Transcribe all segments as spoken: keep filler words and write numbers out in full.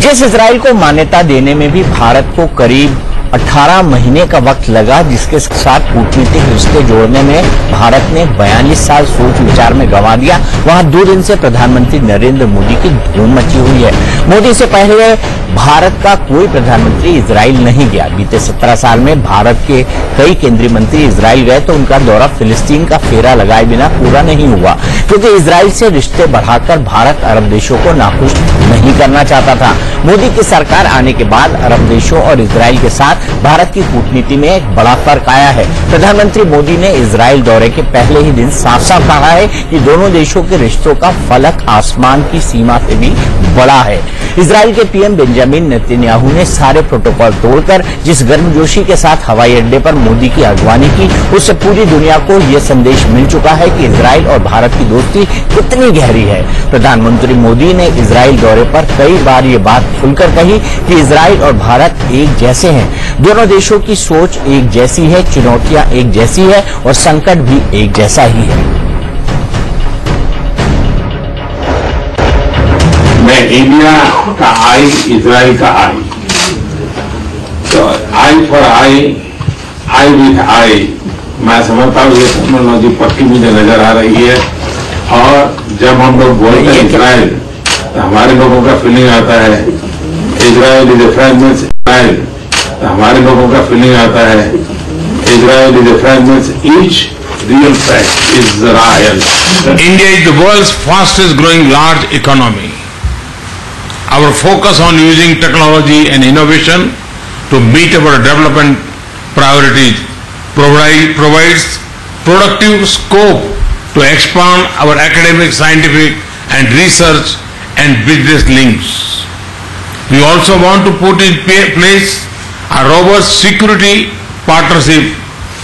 जिस इसराइल को मान्यता देने में भी भारत को करीब अठारह महीने का वक्त लगा, जिसके साथ कूटनीतिक रिश्ते जोड़ने में भारत ने बयालीस साल सोच विचार में गंवा दिया। वहां दो दिन से प्रधानमंत्री नरेंद्र मोदी की धूम मची हुई है। मोदी से पहले भारत का कोई प्रधानमंत्री इजराइल नहीं गया। बीते सत्रह साल में भारत के कई केंद्रीय मंत्री इजराइल गए तो उनका दौरा फिलिस्तीन का फेरा लगाए बिना पूरा नहीं हुआ, क्योंकि इजराइल से रिश्ते बढ़ाकर भारत अरब देशों को नाखुश नहीं करना चाहता था। मोदी की सरकार आने के बाद अरब देशों और इजराइल के साथ भारत की कूटनीति में एक बड़ा फर्क आया है। प्रधानमंत्री मोदी ने इजराइल दौरे के पहले ही दिन साफ साफ कहा है कि दोनों देशों के रिश्तों का फलक आसमान की सीमा से भी बड़ा है। इजराइल के पीएम बिन्यामिन नेतन्याहू ने सारे प्रोटोकॉल तोड़कर जिस गर्मजोशी के साथ हवाई अड्डे पर मोदी की अगवानी की, उससे पूरी दुनिया को यह संदेश मिल चुका है कि इजराइल और भारत की दोस्ती कितनी गहरी है। प्रधानमंत्री मोदी ने इजराइल दौरे पर कई बार ये बात खुलकर कही कि इजराइल और भारत एक जैसे हैं, दोनों देशों की सोच एक जैसी है, चुनौतियां एक जैसी है और संकट भी एक जैसा ही है। मैं इंडिया का आई, इजराइल का आई, तो I for I, I with I, मैं समझता हूँ ये समझ पक्की मुझे नजर आ रही है। और जब हम लोग बोलते हैं इजराइल तो हमारे लोगों का फीलिंग आता है Israel is a friend means Israel, हमारे लोगों का फीलिंग आता है Israel is a friend means each real fact Israel. India is the world's fastest growing large economy. Our focus on using technology and innovation to meet our development priorities provides productive scope to expand our academic, scientific and research and business links. We also want to put in place a robust security partnership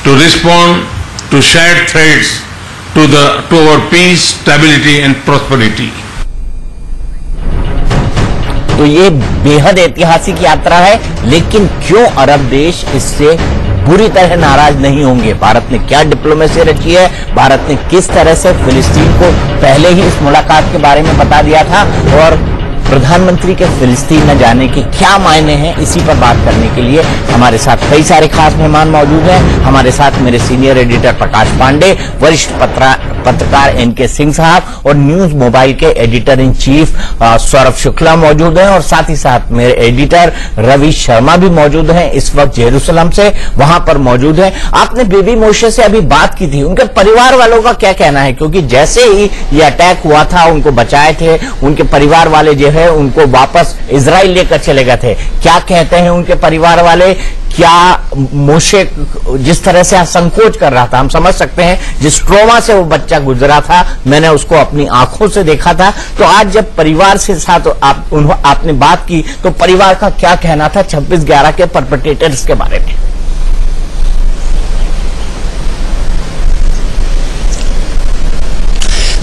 to respond to shared threats to the to our peace, stability and prosperity. तो ये बेहद ऐतिहासिक यात्रा है, लेकिन क्यों अरब देश इससे बुरी तरह नाराज नहीं होंगे? भारत ने क्या डिप्लोमेसी रची है, भारत ने किस तरह से फिलिस्तीन को पहले ही इस मुलाकात के बारे में बता दिया था, और प्रधानमंत्री के फिलिस्तीन न जाने के क्या मायने हैं, इसी पर बात करने के लिए हमारे साथ कई सारे खास मेहमान मौजूद हैं। हमारे साथ मेरे सीनियर एडिटर प्रकाश पांडे, वरिष्ठ पत्रकार एनके सिंह साहब और न्यूज मोबाइल के editor in chief Saurabh Shukla मौजूद हैं, और साथ ही साथ मेरे एडिटर रवि शर्मा भी मौजूद हैं। इस वक्त जेरूसलम से वहां पर मौजूद है। आपने बेबी मोशे से अभी बात की थी, उनके परिवार वालों का क्या कहना है? क्योंकि जैसे ही ये अटैक हुआ था उनको बचाए थे, उनके परिवार वाले जो है उनको वापस इजराइल लेकर चले गए थे। क्या कहते हैं उनके परिवार वाले? क्या मोशे जिस तरह से संकोच कर रहा था, हम समझ सकते हैं जिस ट्रॉमा से वो बच्चा गुजरा था, मैंने उसको अपनी आंखों से देखा था, तो आज जब परिवार से साथ आप, आपने बात की तो परिवार का क्या कहना था छब्बीस ग्यारह के परपेट्रेटर्स के बारे में?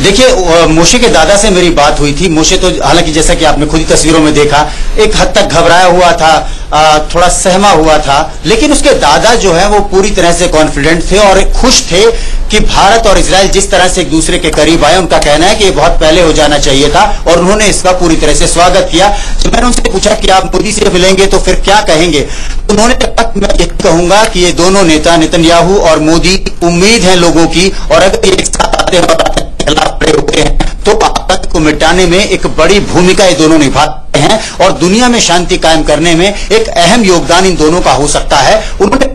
देखिए, मोशे के दादा से मेरी बात हुई थी। मोशे तो हालांकि जैसा कि आपने खुद ही तस्वीरों में देखा, एक हद तक घबराया हुआ था, थोड़ा सहमा हुआ था, लेकिन उसके दादा जो है वो पूरी तरह से कॉन्फिडेंट थे और खुश थे कि भारत और इजराइल जिस तरह से एक दूसरे के करीब आए, उनका कहना है कि ये बहुत पहले हो जाना चाहिए था और उन्होंने इसका पूरी तरह से स्वागत किया। जब मैंने उनसे पूछा कि आप मोदी से मिलेंगे तो फिर क्या कहेंगे, उन्होंने तक मैं यही कहूंगा कि ये दोनों नेता नेतन्याहू और मोदी उम्मीद है लोगों की, और अगर ये एक साथ आते हैं होते हैं तो आतंक को मिटाने में एक बड़ी भूमिका ये दोनों निभाते हैं और दुनिया में शांति कायम करने में एक अहम योगदान इन दोनों का हो सकता है। उन्होंने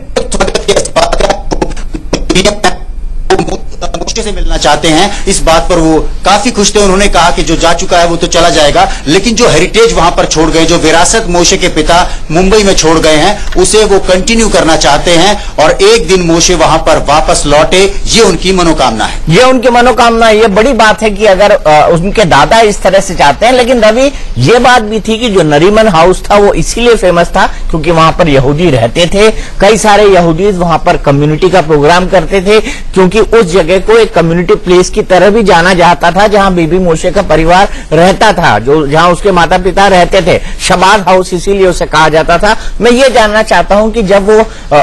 मोशे से मिलना चाहते हैं, इस बात पर वो काफी खुश थे। उन्होंने कहा कि जो जा चुका है वो तो चला जाएगा, लेकिन जो हेरिटेज वहां पर छोड़ गए, जो विरासत मोशे के पिता मुंबई में छोड़ गए हैं, उसे वो कंटिन्यू करना चाहते हैं और एक दिन मोशे वहां पर वापस लौटे, ये उनकी मनोकामना है। ये उनकी मनोकामना है। ये बड़ी बात है कि अगर आ, उनके दादा इस तरह से चाहते हैं। लेकिन रवि, ये बात भी थी कि जो नरीमन हाउस था वो इसीलिए फेमस था क्योंकि वहां पर यहूदी रहते थे, कई सारे यहूदी वहां पर कम्युनिटी का प्रोग्राम करते थे, क्योंकि उस जगह को एक कम्युनिटी प्लेस की तरह भी जाना जाता था जहां बेबी मोशे का परिवार रहता था, जो जहां उसके माता पिता रहते थे। शबाद हाउस इसीलिए उसे कहा जाता था। मैं ये जानना चाहता हूं कि जब वो आ,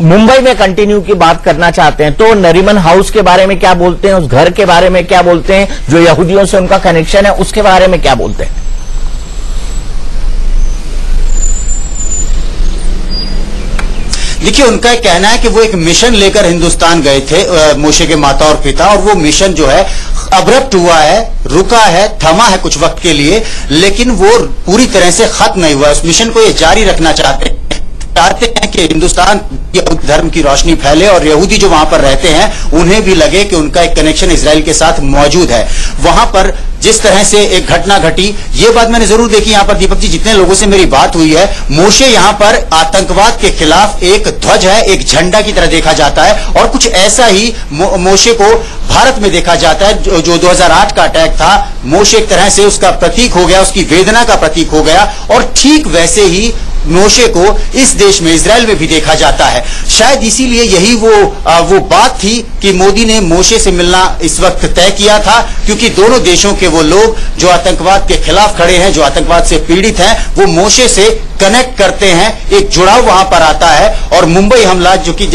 मुंबई में कंटिन्यू की बात करना चाहते हैं तो नरीमन हाउस के बारे में क्या बोलते हैं, उस घर के बारे में क्या बोलते हैं, जो यहूदियों से उनका कनेक्शन है उसके बारे में क्या बोलते हैं? देखिए, उनका कहना है कि वो एक मिशन लेकर हिंदुस्तान गए थे मोशे के माता और पिता, और वो मिशन जो है अब्रप्ट हुआ है, रुका है, थमा है कुछ वक्त के लिए, लेकिन वो पूरी तरह से खत्म नहीं हुआ। उस मिशन को ये जारी रखना चाहते हैं चाहते हैं कि हिंदुस्तान धर्म की रोशनी फैले और यहूदी जो वहां पर रहते हैं उन्हें भी लगे कि उनका एक कनेक्शन इजराइल के साथ मौजूद है। वहां पर जिस तरह से एक घटना घटी, ये बात मैंने जरूर देखी यहाँ पर। दीपक जी, जितने लोगों से मेरी बात हुई है, मोशे यहाँ पर आतंकवाद के खिलाफ एक ध्वज है, एक झंडा की तरह देखा जाता है, और कुछ ऐसा ही मो, मोशे को भारत में देखा जाता है। जो, जो दो हज़ार आठ का अटैक था, मोशे एक तरह से उसका प्रतीक हो गया, उसकी वेदना का प्रतीक हो गया, और ठीक वैसे ही मोशे को इस देश में, इजराइल में भी देखा जाता है। शायद इसीलिए यही वो आ, वो बात थी कि मोदी ने मोशे से मिलना इस वक्त तय किया था, क्योंकि दोनों देशों के वो लोग जो आतंकवाद के खिलाफ खड़े हैं, जो आतंकवाद से पीड़ित हैं, वो मोशे से कनेक्ट करते हैं, एक जुड़ाव वहां पर आता है। और मुंबई हमला जो कि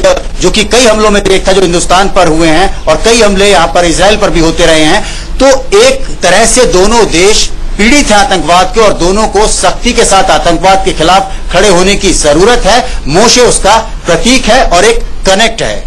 जो कि कई हमलों में एक था जो हिंदुस्तान पर हुए हैं, और कई हमले यहां पर इजराइल पर भी होते रहे हैं, तो एक तरह से दोनों देश पीड़ित है आतंकवाद के, और दोनों को सख्ती के साथ आतंकवाद के खिलाफ खड़े होने की जरूरत है। मोशे उसका प्रतीक है और एक कनेक्ट है।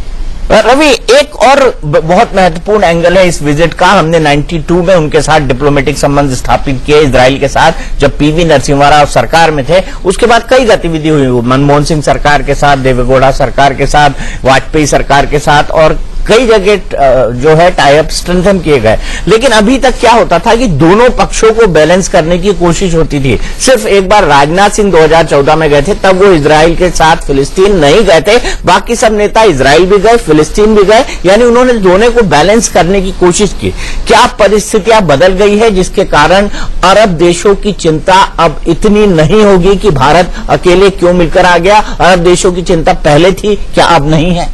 रवि, एक और बहुत महत्वपूर्ण एंगल है इस विजिट का। हमने बानवे में उनके साथ डिप्लोमेटिक संबंध स्थापित किए इजराइल के साथ, जब पीवी नरसिम्हा राव सरकार में थे। उसके बाद कई गतिविधि हुई, मनमोहन सिंह सरकार के साथ, देवेगौड़ा सरकार के साथ, वाजपेयी सरकार के साथ, और कई जगह जो है टाई अप स्ट्रेंथन किए गए। लेकिन अभी तक क्या होता था कि दोनों पक्षों को बैलेंस करने की कोशिश होती थी। सिर्फ एक बार राजनाथ सिंह दो हज़ार चौदह में गए थे, तब वो इजराइल के साथ फिलिस्तीन नहीं गए थे। बाकी सब नेता इजराइल भी गए, फिलिस्तीन भी गए, यानी उन्होंने दोनों को बैलेंस करने की कोशिश की। क्या परिस्थितियां बदल गई है जिसके कारण अरब देशों की चिंता अब इतनी नहीं होगी कि भारत अकेले क्यों मिलकर आ गया? अरब देशों की चिंता पहले थी, क्या अब नहीं है?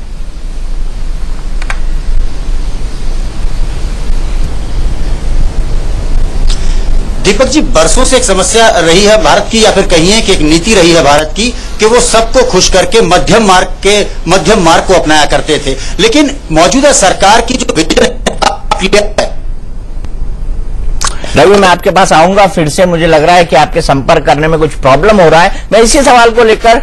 दीपक जी, बरसों से एक समस्या रही है भारत की, या फिर कहिए कि एक नीति रही है भारत की, कि वो सबको खुश करके मध्यम मार्ग के मध्यम मार्ग को अपनाया करते थे। लेकिन मौजूदा सरकार की जो विजन, रवि मैं आपके पास आऊंगा फिर से, मुझे लग रहा है कि आपके संपर्क करने में कुछ प्रॉब्लम हो रहा है। मैं इसी सवाल को लेकर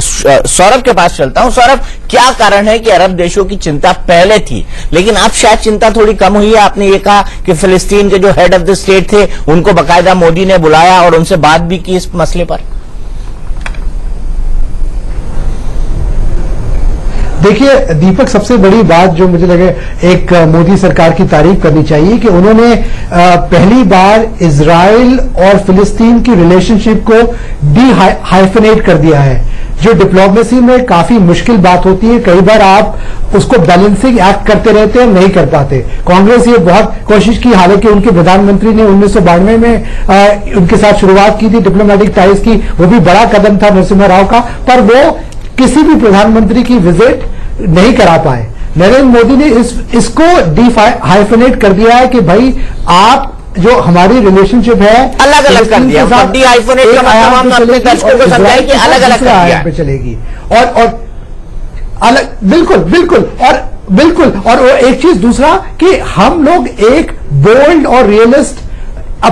सौरभ के पास चलता हूं। सौरभ, क्या कारण है कि अरब देशों की चिंता पहले थी लेकिन अब शायद चिंता थोड़ी कम हुई है? आपने ये कहा कि फिलिस्तीन के जो हेड ऑफ द स्टेट थे उनको बाकायदा मोदी ने बुलाया और उनसे बात भी की इस मसले पर। देखिए दीपक, सबसे बड़ी बात जो मुझे लगे एक मोदी सरकार की तारीफ करनी चाहिए कि उन्होंने पहली बार इजराइल और फिलिस्तीन की रिलेशनशिप को डी हाइफनेट कर दिया है, जो डिप्लोमेसी में काफी मुश्किल बात होती है। कई बार आप उसको बैलेंसिंग एक्ट करते रहते हैं, नहीं कर पाते। कांग्रेस ये बहुत कोशिश की, हालांकि उनके प्रधानमंत्री ने उन्नीस सौ बानवे में आ, उनके साथ शुरुआत की थी डिप्लोमेटिक टाइज की, वो भी बड़ा कदम था नरसिम्हा राव का, पर वो किसी भी प्रधानमंत्री की विजिट नहीं करा पाए। नरेंद्र मोदी ने इस इसको डी हाइफनेट कर दिया है कि भाई आप जो हमारी रिलेशनशिप है अलग अलग कर दिया, डी हाइफनेट का मतलब हम अपने दर्शकों को समझाएं कि अलग अलग आयाम पे चलेगी, और और अलग बिल्कुल बिल्कुल और बिल्कुल और वो एक चीज। दूसरा कि हम लोग एक बोल्ड और रियलिस्ट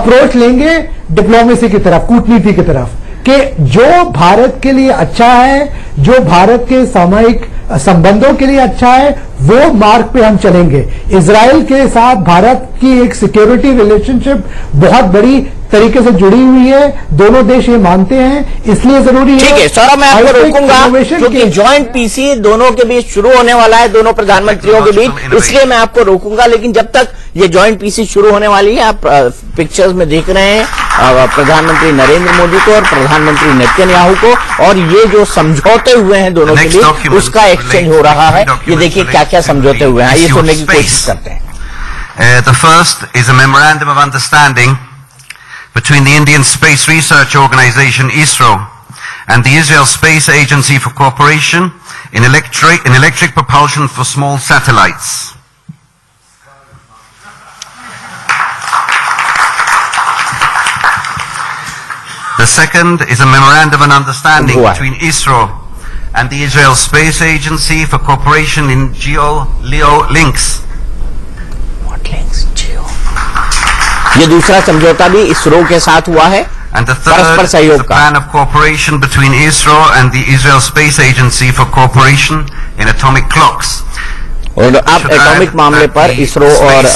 अप्रोच लेंगे डिप्लोमेसी की तरफ, कूटनीति की तरफ, कि जो भारत के लिए अच्छा है, जो भारत के सामयिक संबंधों के लिए अच्छा है, वो मार्ग पे हम चलेंगे। इजराइल के साथ भारत की एक सिक्योरिटी रिलेशनशिप बहुत बड़ी तरीके से जुड़ी हुई है, दोनों देश ये मानते हैं, इसलिए जरूरी है। ठीक है सौरभ, मैं आपको रोकूंगा क्योंकि ज्वाइंट पीसी दोनों के बीच शुरू होने वाला है, दोनों प्रधानमंत्रियों के बीच, इसलिए मैं आपको रोकूंगा। लेकिन जब तक ये ज्वाइंट पीसी शुरू होने वाली है, आप पिक्चर्स में देख रहे हैं प्रधानमंत्री नरेंद्र मोदी को और प्रधानमंत्री नेतन्याहू को, और ये जो समझौते हुए हैं दोनों के बीच, उसका एक्सचेंज हो रहा है। ये देखिए क्या क्या समझौते हुए हैं, ये सुनने की कोशिश करते हैं। The first is a memorandum of understanding between the Indian Space Research Organisation (I S R O) and the Israel Space Agency for Cooperation in electric in electric propulsion for small satellites. The second is a memorandum of understanding between I S R O and the Israel Space Agency for Cooperation in Geo-L E O links. What links? Geo. ये दूसरा समझौता भी इसरो के साथ हुआ है and the third is the plan of cooperation between I S R O and the Israel Space Agency for cooperation in atomic clocks. और अब एटॉमिक मामले पर इसरो और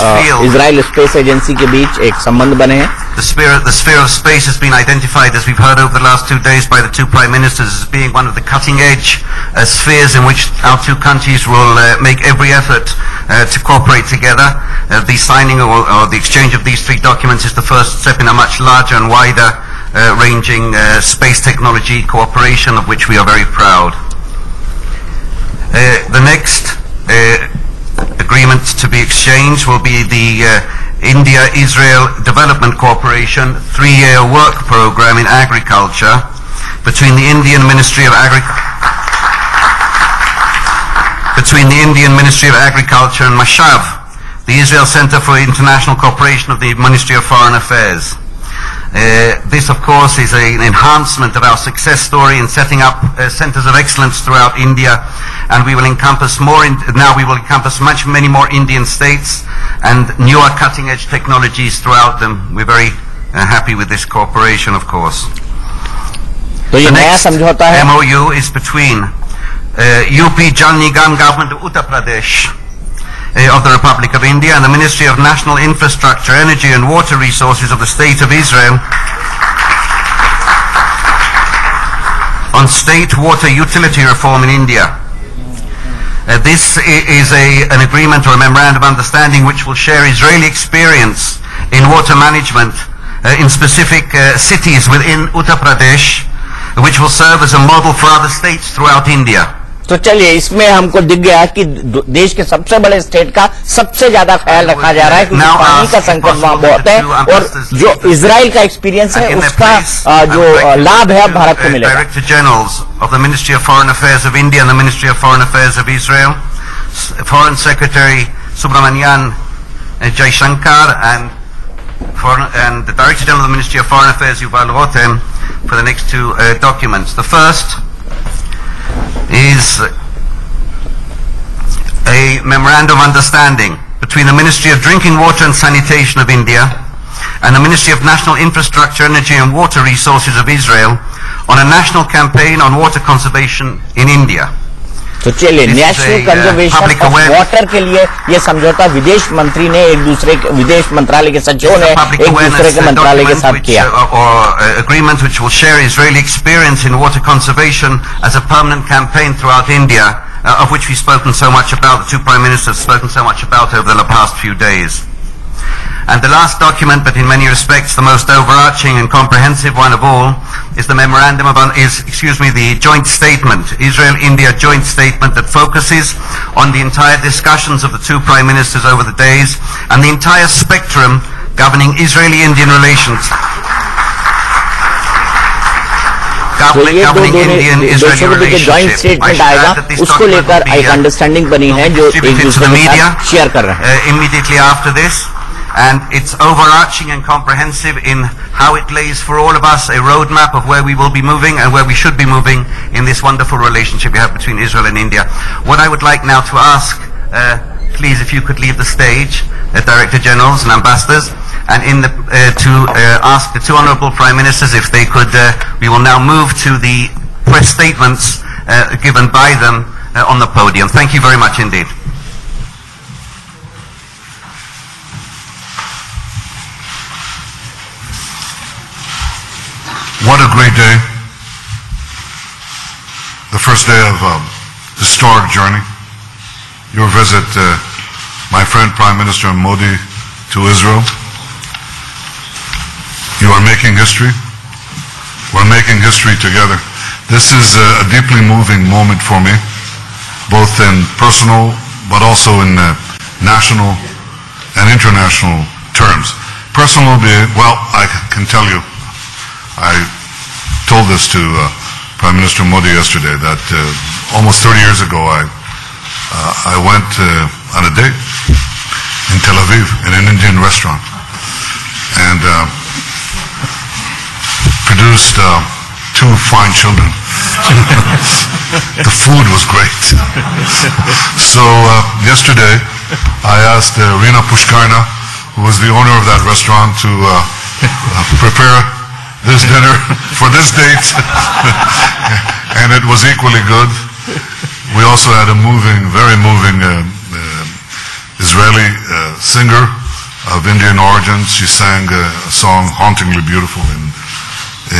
इजराइल स्पेस एजेंसी के बीच एक संबंध बने हैं। The sphere, the sphere of space has been identified, as we've heard over the last two days, by the two prime ministers as being one of the cutting-edge uh, spheres in which our two countries will uh, make every effort uh, to cooperate together. Uh, the signing or, or the exchange of these three documents is the first step in a much larger and wider-ranging uh, uh, space technology cooperation, of which we are very proud. Uh, the next. Uh, agreement to be exchanged will be the uh, India-Israel Development Cooperation three-year work program in agriculture between the Indian Ministry of Agri between the Indian Ministry of Agriculture and Mashav, the Israel Center for International Cooperation of the Ministry of Foreign Affairs. Uh, this, of course, is a, an enhancement of our success story in setting up uh, centers of excellence throughout India, and we will encompass more. In, now we will encompass much, many more Indian states and newer cutting-edge technologies throughout them. We're very uh, happy with this cooperation, of course. So the next M O U is between uh, U P Jal Nigam Government of Uttar Pradesh of the Republic of India and the Ministry of National Infrastructure, Energy and Water Resources of the State of Israel on state water utility reform in India. Uh, this is a, an agreement or a memorandum of understanding which will share Israeli experience in water management uh, in specific uh, cities within Uttar Pradesh, which will serve as a model for other states throughout India. तो चलिए, इसमें हमको दिख गया कि देश के सबसे बड़े स्टेट का सबसे ज्यादा ख्याल रखा जा रहा है क्योंकि पानी का संकट वहाँ बहुत है और जो इजराइल का एक्सपीरियंस है उसका जो लाभ है भारत को मिलेगा। Director generals of the ministry of foreign affairs of India and the ministry of foreign affairs of Israel, foreign secretary Subrahmanyam Jaishankar and and the director general of the ministry of foreign affairs Yuval Rotem for the next two documents. The first is a memorandum of understanding between the Ministry of Drinking Water and Sanitation of India and the Ministry of National Infrastructure, Energy and Water Resources of Israel on a national campaign on water conservation in India. तो चलिए, national conservation of water के लिए ये समझौता विदेश मंत्री ने एक दूसरे के विदेश मंत्रालय के सचिव ने एक दूसरे के मंत्रालय के साथ किया। Agreement which will share Israeli experience in water conservation as a permanent campaign throughout India, of which we spoken so much about, the two prime ministers spoken so much about over the past few days. And the last document, but in many respects the most overarching and comprehensive one of all, is the memorandum of, is, excuse me, the joint statement, Israel-India joint statement, that focuses on the entire discussions of the two prime ministers over the days and the entire spectrum governing Israeli-Indian relations. तो ये दो देशों के बीच के joint statement आएगा, उसको लेकर एक अंडरस्टैंडिंग बनी है जो एक दूसरे के साथ शेयर कर रहे हैं। Immediately after this. And it's overarching and comprehensive in how it lays for all of us a roadmap of where we will be moving and where we should be moving in this wonderful relationship we have between Israel and India. What I would like now to ask, uh, please, if you could leave the stage, uh, Director Generals and Ambassadors, and in the, uh, to uh, ask the two Honourable Prime Ministers if they could, uh, we will now move to the press statements uh, given by them uh, on the podium. Thank you very much indeed. What a great day. The first day of a um, historic journey. Your visit, uh, my friend Prime Minister Modi, to Israel. You are making history. We're making history together. This is a deeply moving moment for me, both in personal but also in uh, national and international terms. Personal, well, I can tell you, I told this to uh, Prime Minister Modi yesterday that uh, almost thirty years ago I uh, I went uh, on a date in Tel Aviv in an Indian restaurant and uh, produced uh, two fine children. The food was great. So uh, yesterday I asked uh, Reena Pushkarna, who was the owner of that restaurant, to uh, uh, prepare this dinner for this date, and it was equally good. We also had a moving, very moving uh, uh, Israeli uh, singer of Indian origin. She sang uh, a song hauntingly beautiful in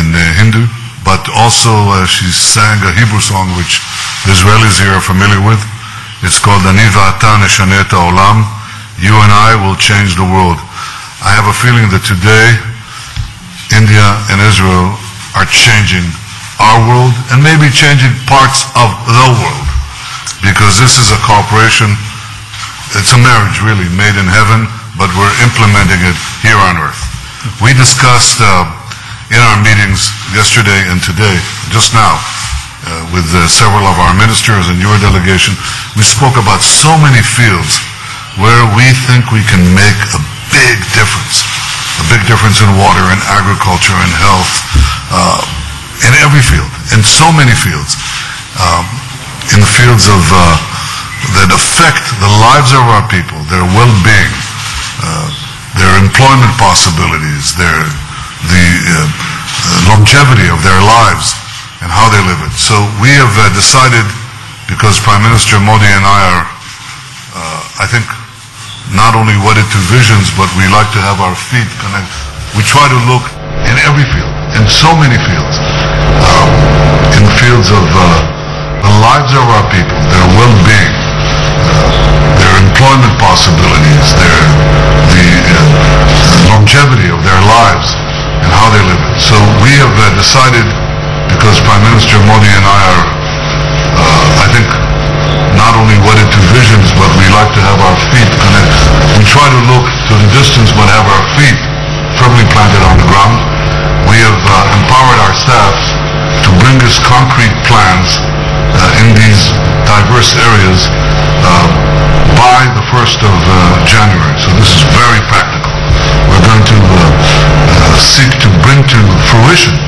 in uh, Hindu, but also uh, she sang a Hebrew song which the Israelis here are familiar with. It's called Ani Va'ata Neshane Et Ha'olam. You and I will change the world. I have a feeling that today India and Israel are changing our world and maybe changing parts of the world, because this is a cooperation, it's a marriage really made in heaven, but we're implementing it here on earth. We discussed uh, in our meetings yesterday and today, just now, uh, with uh, several of our ministers and your delegation, we spoke about so many fields where we think we can make a big difference. A big difference in water, in agriculture, in health, uh, in every field, in so many fields, um, in the fields of uh, that affect the lives of our people, their well-being, uh, their employment possibilities, their the, uh, the longevity of their lives and how they live it. So we have uh, decided, because Prime Minister Modi and I are, uh, I think, not only wedded to visions, but we like to have our feet connect. We try to look in every field, in so many fields, um, in the fields of uh, the lives of our people, their well-being, uh, their employment possibilities, their the, uh, the longevity of their lives and how they live it. So we have uh, decided, because Prime Minister Modi and I are, uh, I think, not only wedded to visions, but we like to have our feet connect. We try to look to the distance, but have our feet firmly planted on the ground. We have uh, empowered our staff to bring us concrete plans uh, in these diverse areas uh, by the first of January. So this is very practical. We're going to uh, uh, seek to bring to fruition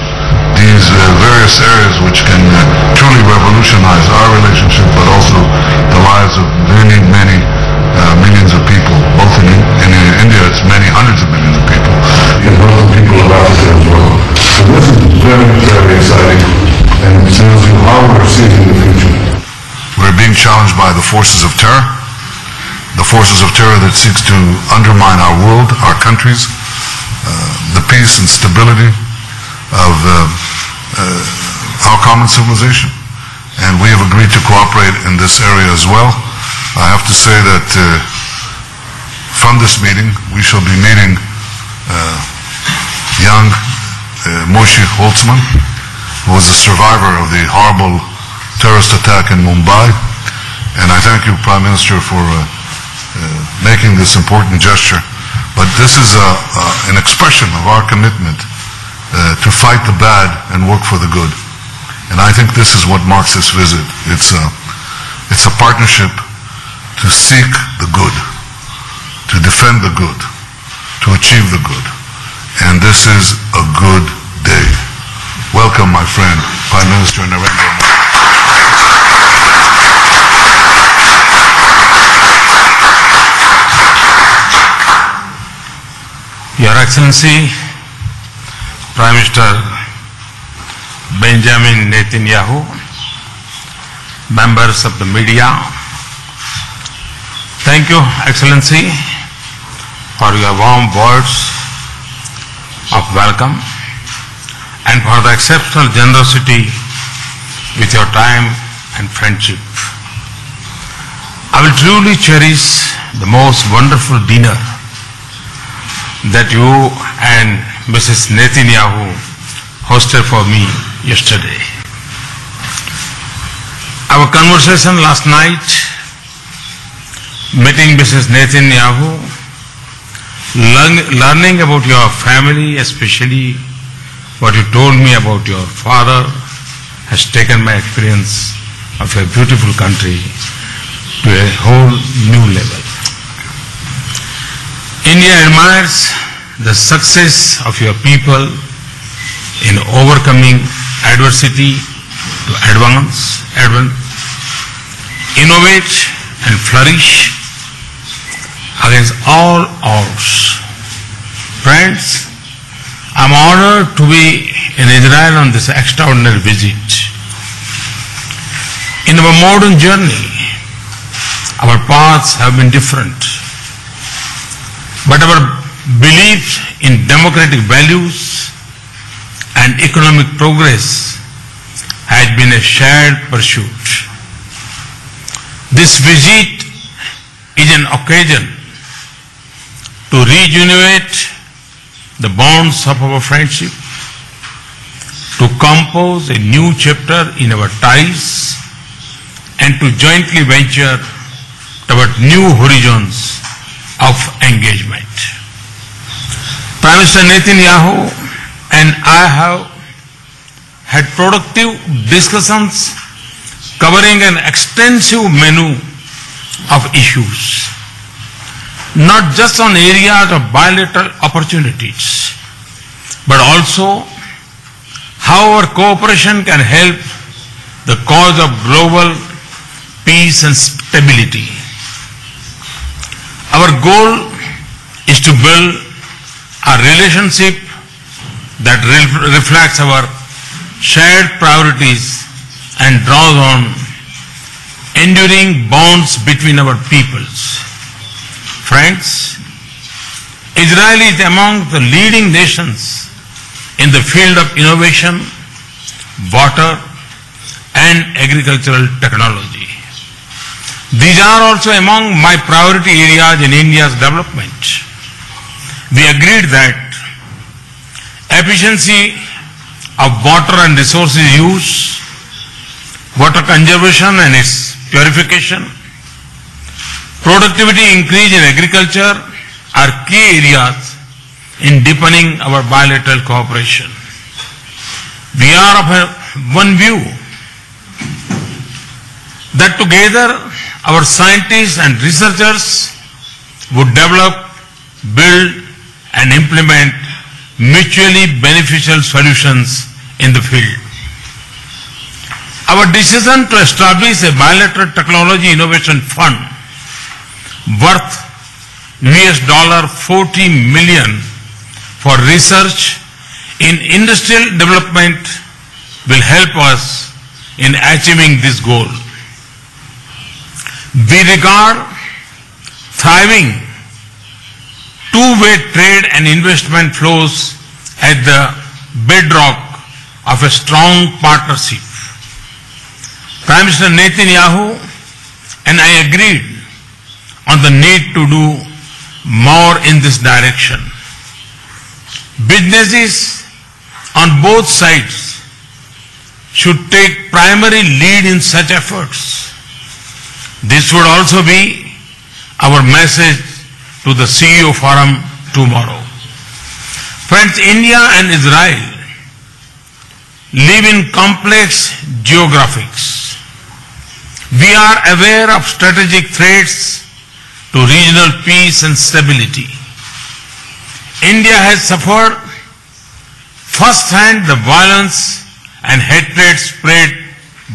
these uh, various areas which can uh, truly revolutionize our relationship, but also the lives of many, many uh, millions of people, both in, in, in India, it's many hundreds of millions of people. You know, the people of Africa as well. So this is very, very exciting, and it tells you how we're seeing the future. We're being challenged by the forces of terror, the forces of terror that seeks to undermine our world, our countries, uh, the peace and stability of uh, uh, our common civilization, and we have agreed to cooperate in this area as well. I have to say that uh, from this meeting we shall be meeting uh, young uh, Moshe Holtzman, who was a survivor of the horrible terrorist attack in Mumbai, and I thank you, Prime Minister, for uh, uh, making this important gesture. But this is uh, uh, an expression of our commitment Uh, to fight the bad and work for the good, and I think this is what marks this visit. It's a, it's a partnership to seek the good, to defend the good, to achieve the good, and this is a good day. Welcome, my friend, Prime Minister Narendra Modi. Your Excellency, Prime Minister Binyamin Netanyahu, members of the media, thank you, Excellency, for your warm words of welcome and for the exceptional generosity with your time and friendship. I will truly cherish the most wonderful dinner that you and Missus Netanyahu hosted for me yesterday. Our conversation last night, meeting Missus Netanyahu, learning about your family, especially what you told me about your father, has taken my experience of a beautiful country to a whole new level. India admires the success of your people in overcoming adversity to advance, advance, innovate and flourish against all odds. Friends, I'm honored honored to be in Israel on this extraordinary visit. In our modern journey, our paths have been different, but our belief in democratic values and economic progress has been a shared pursuit. This visit is an occasion to rejuvenate the bonds of our friendship, to compose a new chapter in our ties, and to jointly venture toward new horizons of engagement. Prime Minister Netanyahu and I have had productive discussions covering an extensive menu of issues, not just on areas of bilateral opportunities, but also how our cooperation can help the cause of global peace and stability. Our goal is to build a relationship that reflects our shared priorities and draws on enduring bonds between our peoples. Friends, Israel is among the leading nations in the field of innovation, water and agricultural technology. These are also among my priority areas in India's development. We agreed that efficiency of water and resources use, water conservation and its purification, productivity increase in agriculture are key areas in deepening our bilateral cooperation. We are of one view that together our scientists and researchers would develop, build and implement mutually beneficial solutions in the field. Our decision to establish a bilateral technology innovation fund worth U S forty million dollars for research in industrial development will help us in achieving this goal. We regard thriving two-way trade and investment flows at the bedrock of a strong partnership. Prime Minister Netanyahu and I agreed on the need to do more in this direction. Businesses on both sides should take primary lead in such efforts. This would also be our message to the C E O forum tomorrow. Friends, India and Israel live in complex geographics. We are aware of strategic threats to regional peace and stability. India has suffered firsthand the violence and hatred spread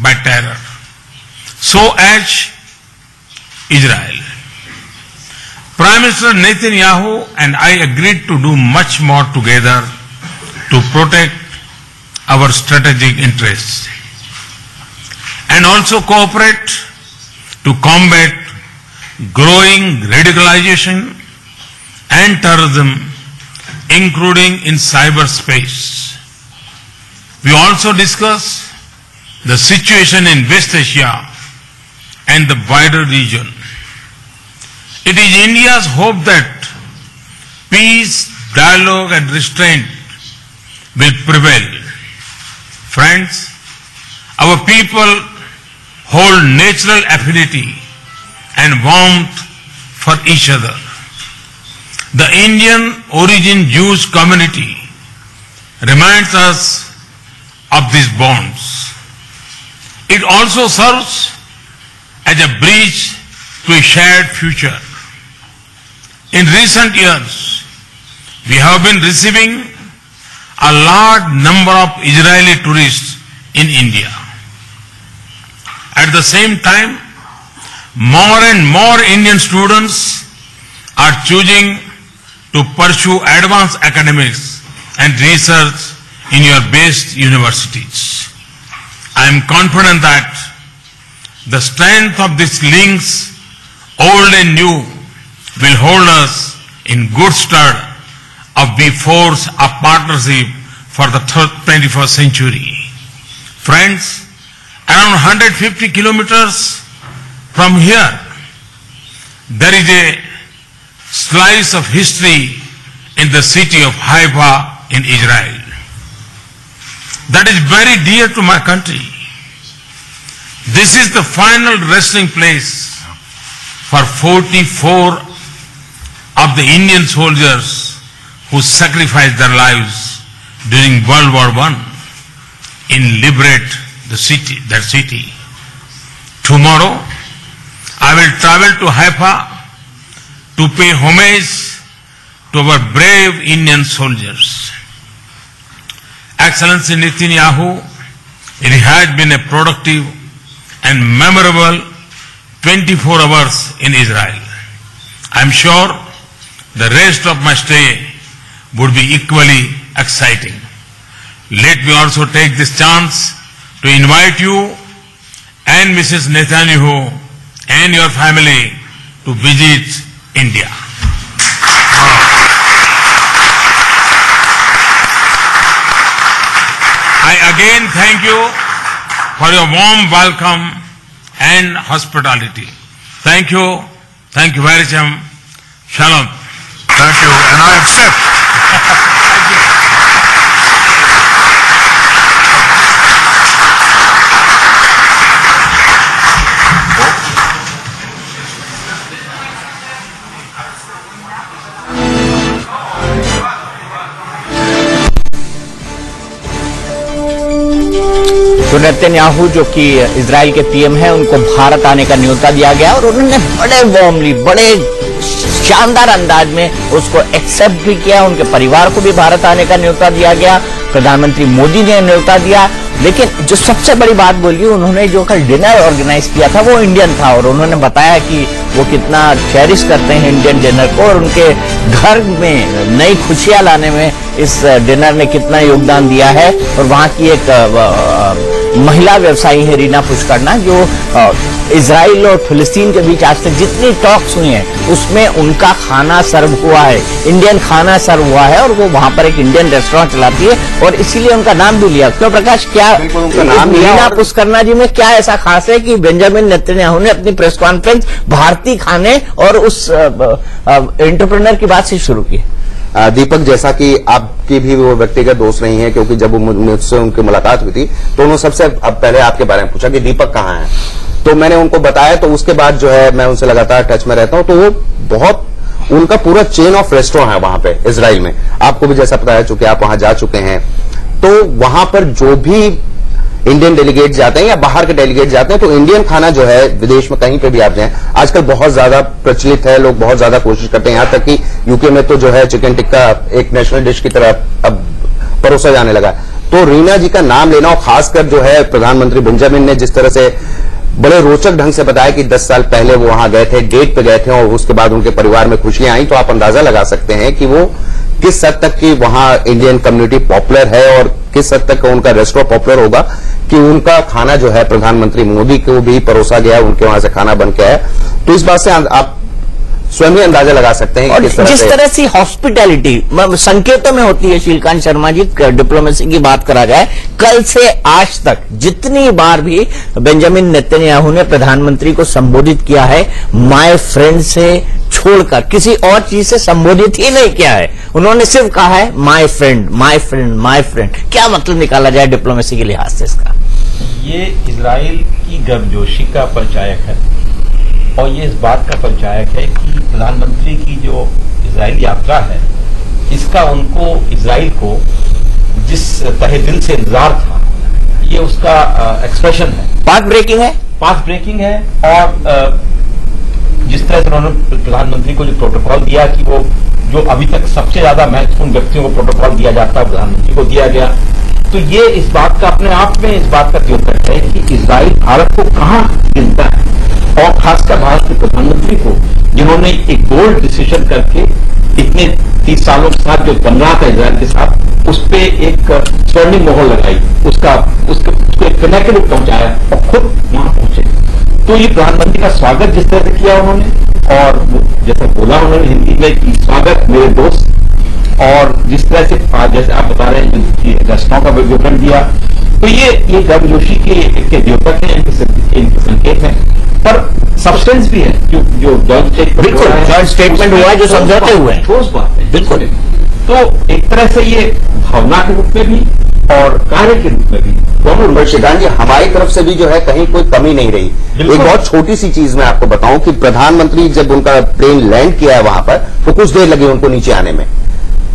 by terror. So has Israel. Prime Minister Netanyahu and I agreed to do much more together to protect our strategic interests and also cooperate to combat growing radicalization and terrorism, including in cyberspace. We also discussed the situation in West Asia and the wider region. It is India's hope that peace, dialogue and restraint will prevail. Friends, our people hold natural affinity and warmth for each other. The Indian origin Jewish community reminds us of these bonds. It also serves as a bridge to a shared future. In recent years, we have been receiving a large number of Israeli tourists in India. At the same time, more and more Indian students are choosing to pursue advanced academics and research in your best universities. I am confident that the strength of these links, old and new, will hold us in good stead of the force of partnership for the twenty-first century. Friends, around one hundred fifty kilometers from here, there is a slice of history in the city of Haifa in Israel. That is very dear to my country. This is the final resting place for forty-four of the Indian soldiers who sacrificed their lives during World War One in liberate the city, their city. Tomorrow, I will travel to Haifa to pay homage to our brave Indian soldiers. Excellency Netanyahu, it has been a productive and memorable twenty-four hours in Israel. I am sure the rest of my stay would be equally exciting. Let me also take this chance to invite you and Missus Netanyahu and your family to visit India. I again thank you for your warm welcome and hospitality. Thank you. Thank you very much. Shalom. Thank you. And I accept. Thank you. तो Netanyahu जो कि Israel के PM हैं, उनको भारत आने का न्योता दिया गया और उन्होंने बड़े वार्मली, बड़े शानदार अंदाज में उसको एक्सेप्ट भी किया। उनके परिवार को भी भारत आने का न्योता दिया गया, प्रधानमंत्री मोदी ने न्योता दिया। लेकिन जो सबसे बड़ी बात बोली उन्होंने, जो कल डिनर ऑर्गेनाइज किया था वो इंडियन था और उन्होंने बताया कि वो कितना चेरिश करते हैं इंडियन डिनर को और उनके घर में नई खुशियां लाने में इस डिनर ने कितना योगदान दिया है। और वहाँ की एक महिला व्यवसायी है रीना पुष्करणा, जो इजराइल और फिलिस्तीन के बीच आज तक जितनी टॉक्स हुई हैं उसमें उनका खाना सर्व हुआ है, इंडियन खाना सर्व हुआ है और वो वहाँ पर एक इंडियन रेस्टोरेंट चलाती है और इसीलिए उनका नाम भी लिया। क्यों प्रकाश, क्या रीना पुष्करणा जी में क्या ऐसा खास है कि बेंजामिन नेतन्याहू ने अपनी प्रेस कॉन्फ्रेंस भारतीय खाने और उस एंटरप्रेन्योर की बात से शुरू की? दीपक, जैसा कि आपकी भी वो व्यक्तिगत दोस्त नहीं है, क्योंकि जब मुझसे उनकी मुलाकात हुई थी तो उन्होंने सबसे अब पहले आपके बारे में पूछा कि दीपक कहाँ है, तो मैंने उनको बताया। तो उसके बाद जो है मैं उनसे लगातार टच में रहता हूँ, तो वो बहुत, उनका पूरा चेन ऑफ रेस्टोरेंट है वहां पे इजराइल में। आपको भी जैसा पता है चूंकि आप वहां जा चुके हैं, तो वहां पर जो भी इंडियन डेलीगेट जाते हैं या बाहर के डेलीगेट जाते हैं तो इंडियन खाना जो है विदेश में कहीं पे भी आप जाएं आजकल बहुत ज्यादा प्रचलित है, लोग बहुत ज्यादा कोशिश करते हैं। यहाँ तक कि यूके में तो जो है चिकन टिक्का एक नेशनल डिश की तरह अब परोसा जाने लगा। तो रीना जी का नाम लेना और खासकर जो है प्रधानमंत्री बेंजामिन ने जिस तरह से बड़े रोचक ढंग से बताया कि दस साल पहले वो वहां गए थे, डेट पे गए थे और उसके बाद उनके परिवार में खुशियां आई, तो आप अंदाजा लगा सकते हैं कि वो किस हद तक की वहां इंडियन कम्युनिटी पॉपुलर है और किस हद तक उनका रेस्टोरेंट पॉपुलर होगा कि उनका खाना जो है प्रधानमंत्री मोदी को भी परोसा गया, उनके वहां से खाना बन के आया। तो इस बात से आप स्वयं ही अंदाजा लगा सकते हैं कि तरह जिस तरह से हॉस्पिटैलिटी संकेतों में होती है। श्रीकांत शर्मा जी, डिप्लोमेसी की बात करा जाए, कल से आज तक जितनी बार भी बेंजामिन नेतन्याहू ने प्रधानमंत्री को संबोधित किया है, माय फ्रेंड से छोड़कर किसी और चीज से संबोधित ही नहीं किया है। उन्होंने सिर्फ कहा है my friend, my friend, my friend. क्या मतलब निकाला जाए डिप्लोमेसी के लिहाज से इसका? ये इजराइल की गर्मजोशी का परिचायक है और ये इस बात का परिचायक है कि प्रधानमंत्री की जो इजराइल यात्रा है, इसका उनको, इजराइल को जिस तहे दिल से इंतजार था, ये उसका एक्सप्रेशन है। पाथ ब्रेकिंग है, पाथ ब्रेकिंग है। और आ, जिस तरह से उन्होंने प्रधानमंत्री को जो प्रोटोकॉल दिया कि वो जो अभी तक सबसे ज्यादा महत्वपूर्ण व्यक्तियों को प्रोटोकॉल दिया जाता है प्रधानमंत्री को दिया गया, तो ये इस बात का अपने आप में इस बात का द्योतक है कि इजराइल भारत को कहां गिनता है और खासकर भारत के प्रधानमंत्री को, जिन्होंने एक बोल्ड डिसीजन करके इतने तीस सालों के साथ जो बन रहा था इजराइल के साथ, उस पर एक स्वर्णिम मोहर लगाई, उसका उसको कन्या के रूप पहुंचाया और खुद वहां पहुंचे। तो ये प्रधानमंत्री का स्वागत जिस तरह से किया उन्होंने और जैसा बोला उन्होंने हिंदी में कि स्वागत मेरे दोस्त, और जिस तरह से जैसे आप बता रहे हैं रचनाओं का विवरण दिया, तो ये ये गर्मजोशी के द्योतक है, इनके संकेत है, पर सब्सटेंस भी है जो जो जॉइंट स्टेटमेंट हुआ है, जो समझौते हुए हैं, ठोस बात है बिल्कुल। तो एक तरह से ये भावना के रूप में भी और कार्य के रूप में भी दोनों। मर्शिदान जी, हमारी तरफ से भी जो है कहीं कोई कमी नहीं रही। एक बहुत छोटी सी चीज मैं आपको बताऊं कि प्रधानमंत्री जब उनका प्लेन लैंड किया है वहां पर, तो कुछ देर लगी उनको नीचे आने में,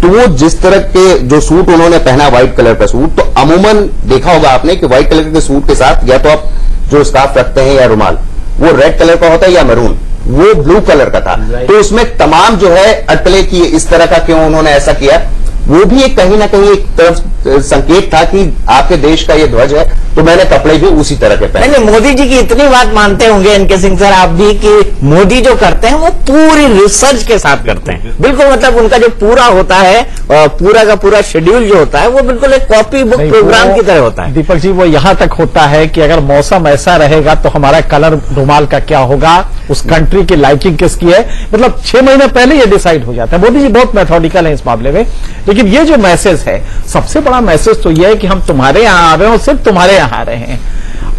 तो वो जिस तरह के जो सूट उन्होंने पहना, व्हाइट कलर का सूट, तो अमूमन देखा होगा आपने कि व्हाइट कलर के सूट के साथ या तो आप जो स्कार्फ रखते हैं या रुमाल, वो रेड कलर का होता है या मैरून, वो ब्लू कलर का था। तो उसमें तमाम जो है अटकलें की इस तरह का क्यों उन्होंने ऐसा किया, वो भी एक कहीं ना कहीं एक तरफ संकेत था कि आपके देश का ये ध्वज है, तो मैंने कपड़े भी उसी तरह के पहने। नहीं, मोदी जी की इतनी बात मानते होंगे एनके सिंह सर आप भी कि मोदी जो करते हैं वो पूरी रिसर्च के साथ करते हैं, बिल्कुल, मतलब उनका जो पूरा होता है, पूरा का पूरा शेड्यूल जो होता है वो बिल्कुल एक कॉपी बुक प्रोग्राम की तरह होता है। दीपक जी, वो यहाँ तक होता है कि अगर मौसम ऐसा रहेगा तो हमारा कलर रुमाल का क्या होगा, उस कंट्री की लाइकिंग किसकी है, मतलब छह महीने पहले ये डिसाइड हो जाता है। मोदी जी बहुत मेथोडिकल है इस मामले में। लेकिन ये जो मैसेज है, सबसे बड़ा मैसेज तो ये है कि हम तुम्हारे यहाँ आ रहे हैं और सिर्फ तुम्हारे यहाँ आ रहे हैं,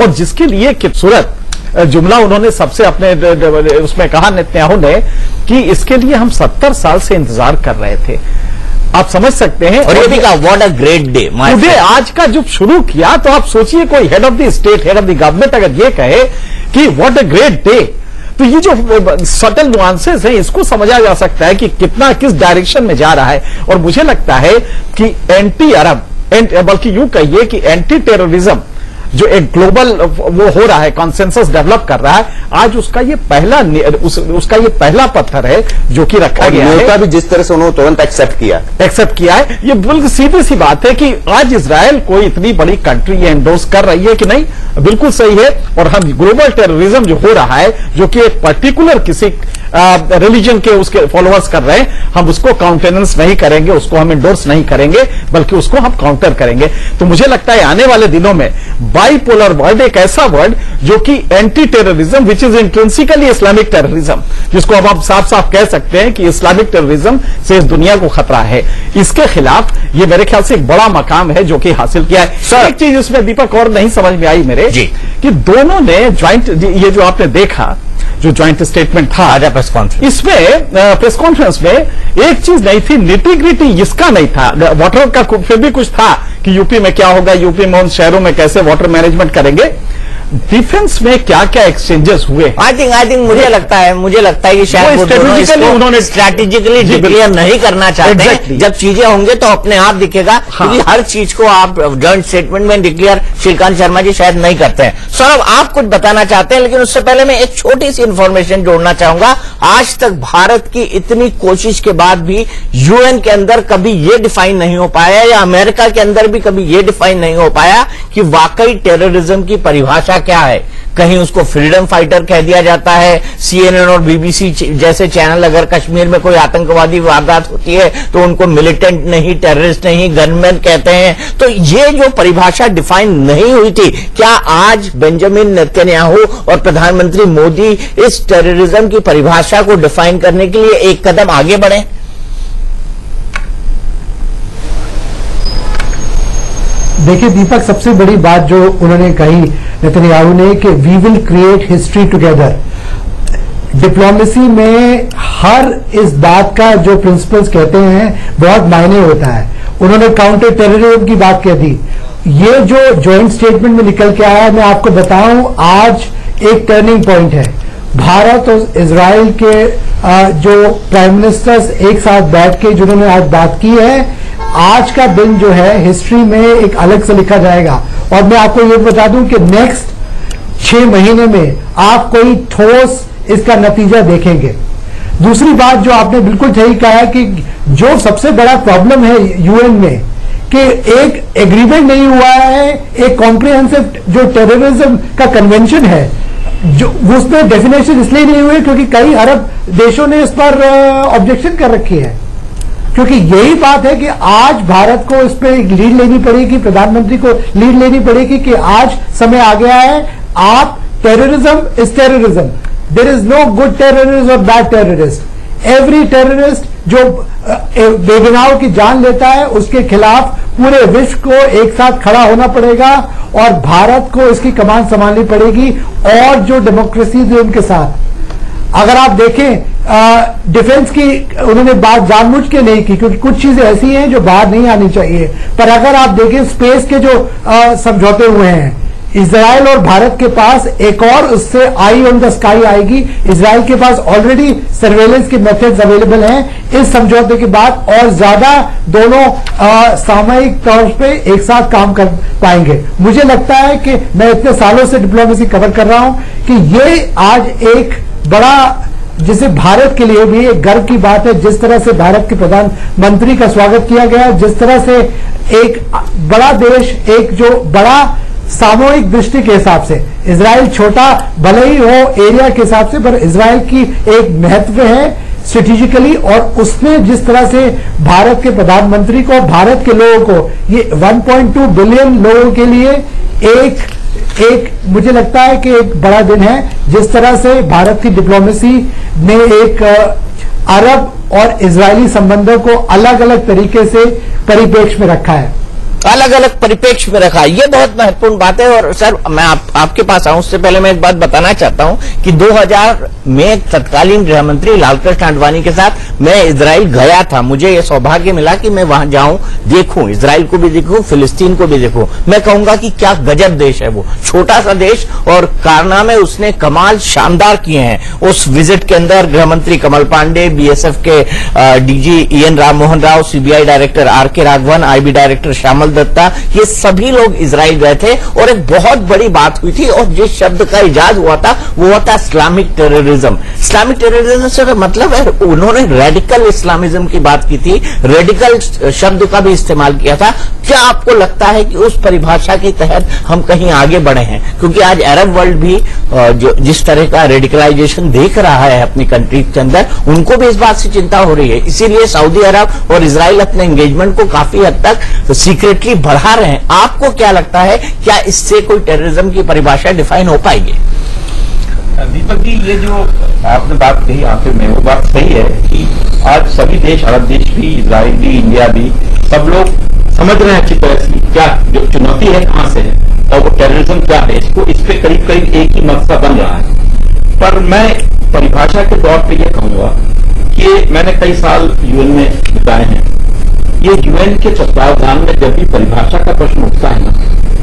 और जिसके लिए खूबसूरत जुमला उन्होंने सबसे अपने उसमें कहा नेतन्याहू ने कि इसके लिए हम सत्तर साल से इंतजार कर रहे थे, आप समझ सकते हैं। और ये भी कहा, what a great day today, आज का जब शुरू किया तो आप सोचिए कोई head of the state, head of the government अगर ये कहे कि व्हाट अ ग्रेट डे, तो ये जो सटल नुआंसेस हैं इसको समझा जा सकता है कि कितना किस डायरेक्शन में जा रहा है। और मुझे लगता है कि एंटी अरब एंट, बल्कि यूं कहिए कि एंटी टेररिज्म जो एक ग्लोबल वो हो रहा है, कॉन्सेंसस डेवलप कर रहा है, आज उसका ये पहला उस, उसका ये पहला पत्थर है जो कि रखा गया है। भी जिस तरह से उन्होंने तुरंत एक्सेप्ट किया एक्सेप्ट किया है, ये बिल्कुल सीधी सी बात है कि आज इजराइल कोई इतनी बड़ी कंट्री एंडोर्स कर रही है कि नहीं, बिल्कुल सही है। और हम ग्लोबल टेररिज्म जो हो रहा है, जो कि एक पर्टिकुलर किसी रिलीजन के उसके फॉलोअर्स कर रहे हैं, हम उसको काउंटेनेंस नहीं करेंगे, उसको हम इंडोर्स नहीं करेंगे, बल्कि उसको हम काउंटर करेंगे। तो मुझे लगता है आने वाले दिनों में बाइपोलर वर्ल्ड, एक ऐसा वर्ल्ड जो कि anti terrorism which is intrinsically Islamic terrorism, जिसको अब आप साफ साफ कह सकते हैं कि इस्लामिक टेररिज्म से इस दुनिया को खतरा है, इसके खिलाफ ये मेरे ख्याल से एक बड़ा मकाम है जो कि हासिल किया है। Sir, एक चीज इसमें दीपक और नहीं समझ में आई मेरे जी, कि दोनों ने ज्वाइंट, ये जो आपने देखा जो ज्वाइंट स्टेटमेंट था आज प्रेस कॉन्फ्रेंस, इसमें प्रेस कॉन्फ्रेंस में एक चीज नहीं थी, निटिग्रिटी इसका नहीं था, वाटर का फिर भी कुछ था कि यूपी में क्या होगा, यूपी में उन शहरों में कैसे वाटर मैनेजमेंट करेंगे, डिफेंस में क्या क्या एक्सचेंजेस हुए। आई थिंक आई थिंक मुझे लगता है मुझे लगता है कि शायद स्ट्रेटेजिकली उन्होंने स्ट्रेटेजिकली डिक्लेयर नहीं करना चाहते exactly. हैं। जब चीजें होंगे तो अपने आप दिखेगा, हाँ। क्योंकि हर चीज को आप जॉइंट स्टेटमेंट में डिक्लेयर श्रीकांत शर्मा जी शायद नहीं करते हैं। सौरभ, आप कुछ बताना चाहते हैं, लेकिन उससे पहले मैं एक छोटी सी इन्फॉर्मेशन जोड़ना चाहूंगा। आज तक भारत की इतनी कोशिश के बाद भी यूएन के अंदर कभी ये डिफाइन नहीं हो पाया, या अमेरिका के अंदर भी कभी ये डिफाइन नहीं हो पाया कि वाकई टेररिज्म की परिभाषा क्या है। कहीं उसको फ्रीडम फाइटर कह दिया जाता है, सीएनएन और बीबीसी जैसे चैनल अगर कश्मीर में कोई आतंकवादी वारदात होती है तो उनको मिलिटेंट नहीं, टेररिस्ट नहीं, गनमैन कहते हैं। तो ये जो परिभाषा डिफाइन नहीं हुई थी, क्या आज बेंजामिन नेतन्याहू और प्रधानमंत्री मोदी इस टेररिज्म की परिभाषा को डिफाइन करने के लिए एक कदम आगे बढ़े? देखिए दीपक, सबसे बड़ी बात जो उन्होंने कही नेतन्याहू ने कि we will create history together. Diplomacy में हर इस बात का जो प्रिंसिपल्स कहते हैं बहुत मायने होता है। उन्होंने काउंटर टेररिज्म की बात कह दी, ये जो ज्वाइंट स्टेटमेंट में निकल के आया, मैं आपको बताऊं आज एक टर्निंग पॉइंट है। भारत और इजराइल के जो प्राइम मिनिस्टर्स एक साथ बैठ के जिन्होंने आज बात की है, आज का दिन जो है हिस्ट्री में एक अलग से लिखा जाएगा। और मैं आपको ये बता दूं कि नेक्स्ट छह महीने में आप कोई ठोस इसका नतीजा देखेंगे। दूसरी बात जो आपने बिल्कुल सही कहा कि जो सबसे बड़ा प्रॉब्लम है यूएन में कि एक एग्रीमेंट नहीं हुआ है, एक कॉम्प्रिहेंसिव जो टेररिज्म का कन्वेंशन है जो उसमें डेफिनेशन इसलिए नहीं हुई क्योंकि कई अरब देशों ने इस पर ऑब्जेक्शन कर रखी है। क्योंकि यही बात है कि आज भारत को इस पर लीड लेनी पड़ेगी, प्रधानमंत्री को लीड लेनी पड़ेगी कि आज समय आ गया है। आप terrorism is terrorism, there is no good terrorist और बैड टेररिस्ट। एवरी टेररिस्ट जो बेगुनाहों की जान लेता है उसके खिलाफ पूरे विश्व को एक साथ खड़ा होना पड़ेगा और भारत को इसकी कमान संभालनी पड़ेगी। और जो डेमोक्रेसीज है उनके साथ अगर आप देखें, डिफेंस की उन्होंने बात जानबूझ के नहीं की क्योंकि कुछ चीजें ऐसी हैं जो बाहर नहीं आनी चाहिए, पर अगर आप देखें स्पेस के जो समझौते हुए हैं इजराइल और भारत के पास, एक और उससे आई ऑन द स्काई आएगी। इजराइल के पास ऑलरेडी सर्वेलेंस के मेथड्स अवेलेबल हैं। इस समझौते के बाद और ज्यादा दोनों सामूहिक तौर पे एक साथ काम कर पाएंगे। मुझे लगता है कि मैं इतने सालों से डिप्लोमेसी कवर कर रहा हूं कि ये आज एक बड़ा, जिसे भारत के लिए भी एक गर्व की बात है, जिस तरह से भारत के प्रधानमंत्री का स्वागत किया गया, जिस तरह से एक बड़ा देश, एक जो बड़ा सामूहिक दृष्टि के हिसाब से, इजराइल छोटा भले ही हो एरिया के हिसाब से, पर इजराइल की एक महत्व है स्ट्रेटेजिकली, और उसने जिस तरह से भारत के प्रधानमंत्री को, भारत के लोगों को, ये एक पॉइंट दो बिलियन लोगों के लिए एक एक मुझे लगता है कि एक बड़ा दिन है। जिस तरह से भारत की डिप्लोमेसी ने एक अरब और इजरायली संबंधों को अलग अलग तरीके से परिपेक्ष में रखा है, अलग अलग परिपेक्ष में रखा, ये बहुत महत्वपूर्ण बात है। और सर मैं आप, आपके पास आऊं उससे पहले मैं एक बात बताना चाहता हूं कि दो हज़ार में तत्कालीन गृह मंत्री लालकृष्ण आडवाणी के साथ मैं इजराइल गया था। मुझे ये सौभाग्य मिला कि मैं वहां जाऊं, देखूं, इजराइल को भी देखूं, फिलिस्तीन को भी देखूं। मैं कहूंगा कि क्या गजब देश है वो, छोटा सा देश और कारनामे उसने कमाल शानदार किए हैं। उस विजिट के अंदर गृह मंत्री कमल पांडे, बीएसएफ के DG E N Rammohan Rao, CBI director R K Raghavan, IB director Shyamal Dutta, ये सभी लोग इजराइल गए थे और एक बहुत बड़ी बात हुई थी। और जिस शब्द का इजाद हुआ था वो हुआ था इस्लामिक टेररिज्म। इस्लामिक टेररिज्म से मतलब है, उन्होंने रेडिकल इस्लामिज्म की बात की थी, रेडिकल शब्द का भी इस्तेमाल किया था। क्या आपको लगता है कि उस परिभाषा के तहत हम कहीं आगे बढ़े हैं? क्योंकि आज अरब वर्ल्ड भी जो जिस तरह का रेडिकलाइजेशन देख रहा है अपनी कंट्री के अंदर, उनको भी इस बात से चिंता हो रही है। इसीलिए सऊदी अरब और इजराइल अपने एंगेजमेंट को काफी हद तक सीक्रेट बढ़ा रहे हैं। आपको क्या लगता है, क्या इससे कोई टेररिज्म की परिभाषा डिफाइन हो पाएगी? दीपक जी, ये जो आपने बात कही आखिर में, वो बात सही है कि आज सभी देश, अरब देश भी, इजराइल भी, इंडिया भी, सब लोग समझ रहे हैं अच्छी तरह से क्या जो चुनौती है कहां से है और वो टेररिज्म क्या है। इसको इस पर करीब करीब एक ही मकसद बन रहा है। पर मैं परिभाषा के तौर पर यह कहूंगा कि मैंने कई साल यूएन में बिताए हैं। ये यूएन के तत्वावधान में जब भी परिभाषा का प्रश्न उठता है ना,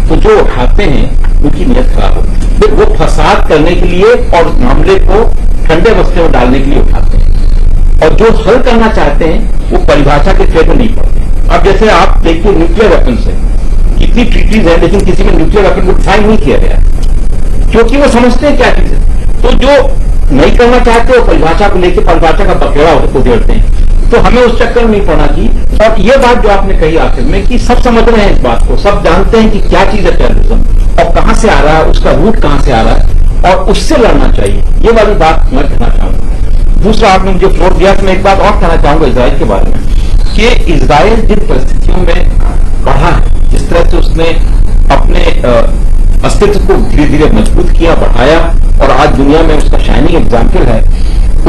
तो जो उठाते हैं उनकी नीयत खराब होती है। फिर वो फसाद करने के लिए और मामले को ठंडे बस्ते में डालने के लिए उठाते हैं, और जो हल करना चाहते हैं वो परिभाषा के क्षेत्र में नहीं पड़ते। अब जैसे आप देखिए न्यूक्लियर वेपन से कितनी ट्रीटीज है, लेकिन किसी में न्यूक्लियर वेपन को डिफाइन नहीं किया गया, क्योंकि वो समझते हैं क्या चीज है। तो जो नहीं करना चाहते वो परिभाषा को लेकर परिभाषा का पकड़ा उधेड़ते हैं। तो हमें उस चक्कर में नहीं पड़ना चाहिए। और ये बात जो आपने कही आखिर में कि सब समझ रहे हैं इस बात को, सब जानते हैं कि क्या चीज है टेररिज्म और कहां से आ रहा है, उसका रूट कहां से आ रहा है और उससे लड़ना चाहिए, ये वाली बात मैं कहना चाहूंगा। दूसरा, आपने मुझे फ्लोर दिया तो मैं एक बात और कहना चाहूंगा इजराइल के बारे में कि इजराइल जिन परिस्थितियों में बढ़ा है, जिस तरह से उसने अपने अस्तित्व को धीरे धीरे मजबूत किया, बढ़ाया, और आज दुनिया में उसका शाइनिंग एग्जाम्पल है,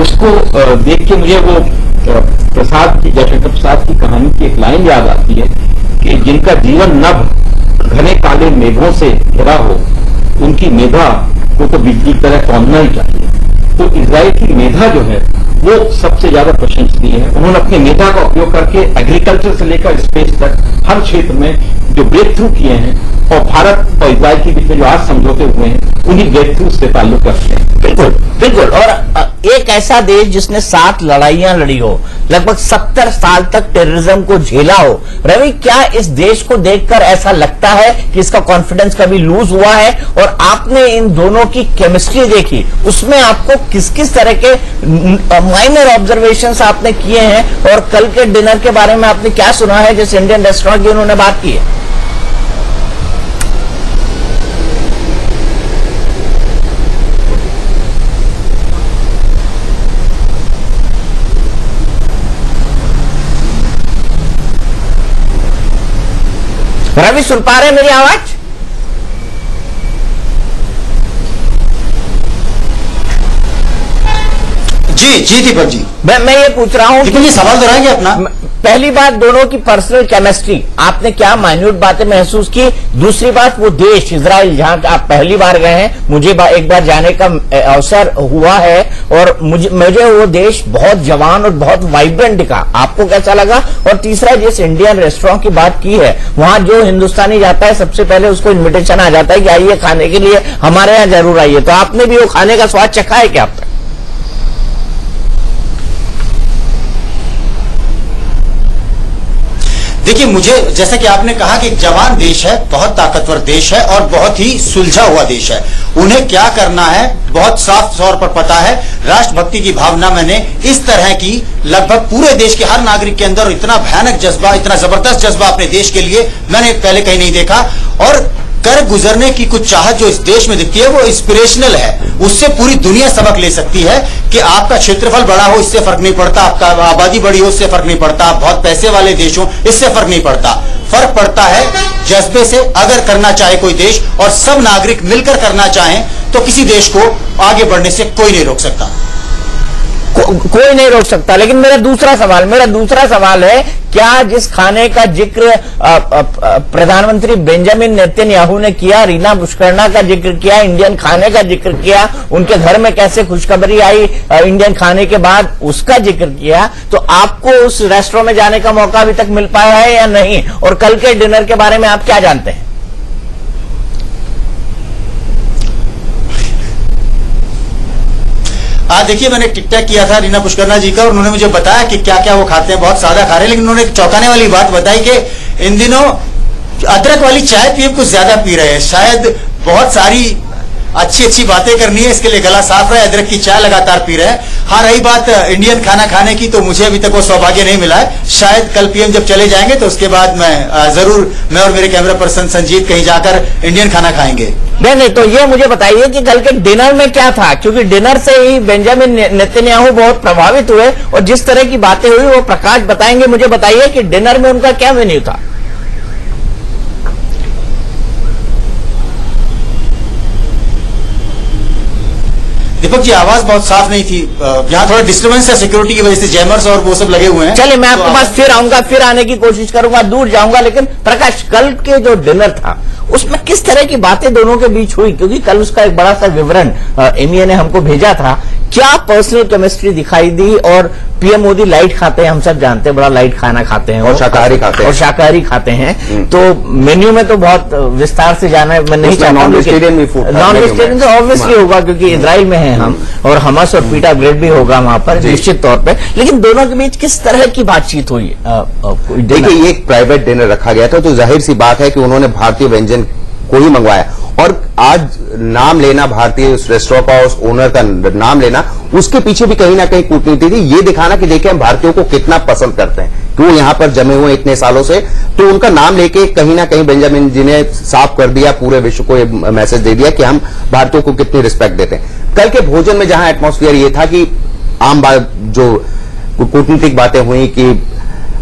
उसको देख के मुझे वो प्रसाद की, जयशंकर प्रसाद की कहानी की एक लाइन याद आती है कि जिनका जीवन नभ घने काले मेघों से घिरा हो, उनकी मेधा को तो बिजली की तरह कौनना ही चाहिए। तो इजराइल की मेधा जो है वो सबसे ज्यादा प्रशंसनीय है। उन्होंने अपने मेधा का उपयोग करके एग्रीकल्चर से लेकर स्पेस तक हर क्षेत्र में जो ब्रेक थ्रू किए हैं, और भारत और इजराइल के बीच में जो आज समझौते हुए हैं उन्हीं ब्रेक थ्रू से ताल्लुक रखते हैं। बिल्कुल बिल्कुल। और एक ऐसा देश जिसने सात लड़ाइयां लड़ी हो, लगभग सत्तर साल तक टेररिज्म को झेला हो, रवि, क्या इस देश को देखकर ऐसा लगता है कि इसका कॉन्फिडेंस कभी लूज हुआ है? और आपने इन दोनों की केमिस्ट्री देखी, उसमें आपको किस किस तरह के माइनर ऑब्जर्वेशंस आपने किए हैं, और कल के डिनर के बारे में आपने क्या सुना है जिस इंडियन रेस्टोरेंट की उन्होंने बात की है? रवि, सुन पा रहे मेरी आवाज? जी जी दीपक जी, मैं मैं ये पूछ रहा हूँ कि सवाल दोहराएंगे अपना। पहली बात, दोनों की पर्सनल केमिस्ट्री, आपने क्या माइन्यूट बातें महसूस की। दूसरी बात, वो देश इजराइल जहाँ आप पहली बार गए हैं, मुझे एक बार जाने का अवसर हुआ है और मुझे मुझे वो देश बहुत जवान और बहुत वाइब्रेंट दिखा, आपको कैसा लगा। और तीसरा, जिस इंडियन रेस्टोरेंट की बात की है, वहाँ जो हिंदुस्तानी जाता है सबसे पहले उसको इन्विटेशन आ जाता है कि आइए खाने के लिए, हमारे यहाँ जरूर आइए। तो आपने भी वो खाने का स्वाद चखा है क्या आप? देखिए, मुझे जैसा कि आपने कहा कि एक जवान देश है, बहुत ताकतवर देश है और बहुत ही सुलझा हुआ देश है। उन्हें क्या करना है बहुत साफ तौर पर पता है। राष्ट्रभक्ति की भावना मैंने इस तरह की लगभग पूरे देश के हर नागरिक के अंदर, इतना भयानक जज्बा, इतना जबरदस्त जज्बा अपने देश के लिए मैंने पहले कहीं नहीं देखा। और कर गुजरने की कुछ चाहत जो इस देश में दिखती है वो इंस्पिरेशनल है। उससे पूरी दुनिया सबक ले सकती है कि आपका क्षेत्रफल बड़ा हो इससे फर्क नहीं पड़ता, आपका आबादी बड़ी हो इससे फर्क नहीं पड़ता, आप बहुत पैसे वाले देश हो इससे फर्क नहीं पड़ता। फर्क पड़ता है जज्बे से। अगर करना चाहे कोई देश और सब नागरिक मिलकर करना चाहें तो किसी देश को आगे बढ़ने से कोई नहीं रोक सकता, को, कोई नहीं रोक सकता। लेकिन मेरा दूसरा सवाल मेरा दूसरा सवाल है, क्या जिस खाने का जिक्र प्रधानमंत्री बेंजामिन नेतन्याहू ने किया, रीना पुष्करणा का जिक्र किया, इंडियन खाने का जिक्र किया, उनके घर में कैसे खुशखबरी आई इंडियन खाने के बाद, उसका जिक्र किया, तो आपको उस रेस्टोरेंट में जाने का मौका अभी तक मिल पाया है या नहीं? और कल के डिनर के बारे में आप क्या जानते हैं? आज देखिए, मैंने टिक टैक किया था रीना पुष्करणा जी का और उन्होंने मुझे बताया कि क्या क्या वो खाते हैं, बहुत सादा खा रहे हैं। लेकिन उन्होंने चौंकाने वाली बात बताई कि इन दिनों अदरक वाली चाय पिए, कुछ ज्यादा पी रहे हैं। शायद बहुत सारी अच्छी अच्छी बातें करनी है, इसके लिए गला साफ रहे, अदरक की चाय लगातार पी रहे हैं। हाँ, रही बात इंडियन खाना खाने की, तो मुझे अभी तक वो सौभाग्य नहीं मिला है। शायद कल पीएम जब चले जाएंगे तो उसके बाद मैं जरूर, मैं और मेरे कैमरा पर्सन संजीत, कहीं जाकर इंडियन खाना खाएंगे। नहीं नहीं, तो ये मुझे बताइए कि कल के डिनर में क्या था, क्योंकि डिनर से ही बेंजामिन नेतन्याहू बहुत प्रभावित हुए और जिस तरह की बातें हुई वो प्रकाश बताएंगे। मुझे बताइए कि डिनर में उनका क्या मेन्यू था। दीपक जी, आवाज बहुत साफ नहीं थी, यहाँ थोड़ा डिस्टर्बेंस है सिक्योरिटी की वजह से, जैमर्स और वो सब लगे हुए हैं। चलिए, मैं आपके पास फिर आऊंगा, फिर आने की कोशिश करूंगा, दूर जाऊंगा। लेकिन प्रकाश, कल के जो डिनर था उसमें किस तरह की बातें दोनों के बीच हुई, क्योंकि कल उसका एक बड़ा सा विवरण एमईए ने हमको भेजा था। क्या पर्सनल केमिस्ट्री दिखाई दी? और पीएम मोदी लाइट खाते हैं, हम सब जानते हैं, बड़ा लाइट खाना खाते हैं और शाकाहारी खाते हैं और शाकाहारी खाते हैं तो मेन्यू में तो बहुत विस्तार से जाना है, मैं नहीं चाहता। नॉन वेजिटेरियन भी फूड, नॉन वेजिटेरियन तो ऑब्वियसली होगा क्योंकि इजराइल में है हम, और हमास और पीटा ग्रेड भी होगा वहां पर निश्चित तौर पर। लेकिन दोनों के बीच किस तरह की बातचीत हुई? देखिए, ये एक प्राइवेट डिनर रखा गया था, तो जाहिर सी बात है कि उन्होंने भारतीय व्यंजन को ही मंगवाया। और आज नाम लेना भारतीय उस रेस्टोरेंट का, उस ओनर का नाम लेना, उसके पीछे भी कहीं ना कहीं कूटनीति थी, ये दिखाना कि देखिए हम भारतीयों को कितना पसंद करते हैं, क्यों यहाँ पर जमे हुए इतने सालों से। तो उनका नाम लेके कहीं ना कहीं बेंजामिन जी ने साफ कर दिया, पूरे विश्व को ये मैसेज दे दिया कि हम भारतीयों को कितनी रिस्पेक्ट देते हैं। कल के भोजन में जहां एटमोस्फियर ये था कि आम बात जो कूटनीतिक बातें हुई कि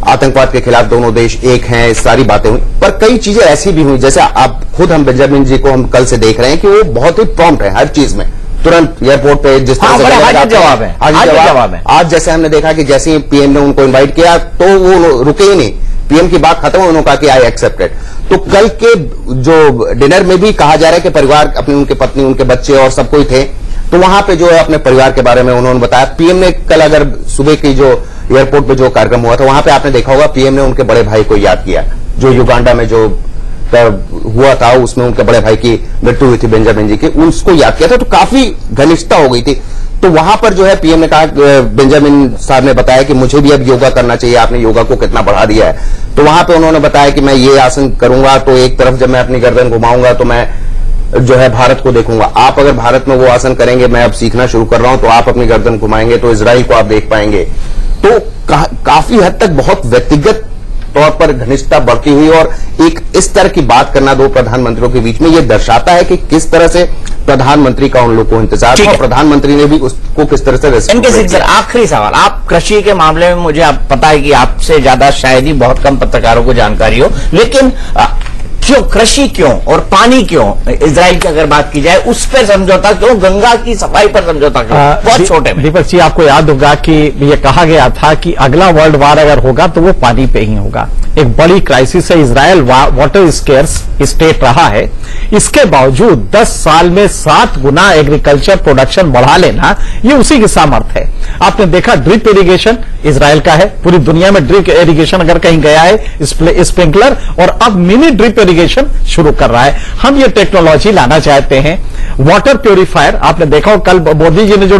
आतंकवाद के खिलाफ दोनों देश एक हैं, सारी बातें हुई, पर कई चीजें ऐसी भी हुई जैसे आप खुद, हम बेंजामिन जी को हम कल से देख रहे हैं कि वो बहुत ही प्रॉम्प्ट है हर चीज में, तुरंत एयरपोर्ट पे जिस तरह से हाजिर जवाब है, हाजिर जवाब है। आज जैसे हमने देखा कि जैसे ही पीएम ने उनको इन्वाइट किया तो वो रुके ही नहीं, पीएम की बात खत्म, उन्होंने कहा कि आई एक्सेप्टेड। तो कल के जो डिनर में भी कहा जा रहा है कि परिवार अपनी, उनके पत्नी, उनके बच्चे और सब कोई थे, तो वहां पे जो है अपने परिवार के बारे में उन्होंने बताया। पीएम ने कल, अगर सुबह की जो एयरपोर्ट पे जो कार्यक्रम हुआ था वहां पे आपने देखा होगा पीएम ने उनके बड़े भाई को याद किया, जो युगांडा में जो हुआ था उसमें उनके बड़े भाई की मृत्यु हुई थी बेंजामिन जी की, उसको याद किया था, तो काफी घनिष्ठता हो गई थी। तो वहां पर जो है पीएम ने कहा, बेंजामिन साहब ने बताया कि मुझे भी अब योगा करना चाहिए, आपने योगा को कितना बढ़ा दिया है। तो वहां पे उन्होंने बताया कि मैं ये आसन करूंगा तो एक तरफ जब मैं अपनी गर्दन घुमाऊंगा तो मैं जो है भारत को देखूंगा, आप अगर भारत में वो आसन करेंगे, मैं अब सीखना शुरू कर रहा हूं, तो आप अपनी गर्दन घुमाएंगे तो इजराइल को आप देख पाएंगे। तो का, काफी हद तक बहुत व्यक्तिगत तौर पर घनिष्ठता बढ़ती हुई और एक इस तरह की बात करना दो प्रधानमंत्रियों के बीच में, ये दर्शाता है कि किस तरह से प्रधानमंत्री का उन लोगों को इंतजार था और प्रधानमंत्री ने भी उसको किस तरह से रेस्पॉन्ड किया। एनके सिंह, आखिरी सवाल, आप कृषि के मामले में, मुझे आप पता है कि आपसे ज्यादा शायद ही बहुत कम पत्रकारों को जानकारी हो, लेकिन क्यों कृषि क्यों और पानी क्यों, इजराइल की अगर बात की जाए उस पर समझौता क्यों, गंगा की सफाई पर समझौता क्यों, बहुत छोटे में। दीपक जी आपको याद होगा कि ये कहा गया था कि अगला वर्ल्ड वार अगर होगा तो वो पानी पे ही होगा। एक बड़ी क्राइसिस है, इजराइल वाटर स्केर्स स्टेट रहा है, इसके बावजूद दस साल में सात गुना एग्रीकल्चर प्रोडक्शन बढ़ा लेना ये उसी के सामर्थ है। आपने देखा ड्रिप इरीगेशन इजराइल का है, पूरी दुनिया में ड्रिप इरीगेशन अगर कहीं गया है स्प्रिंकलर, और अब मिनी ड्रिप इरीगेशन शुरू कर रहा है। हम ये टेक्नोलॉजी लाना चाहते हैं। वाटर प्योरीफायर आपने देखा हो, कल मोदी जी ने जो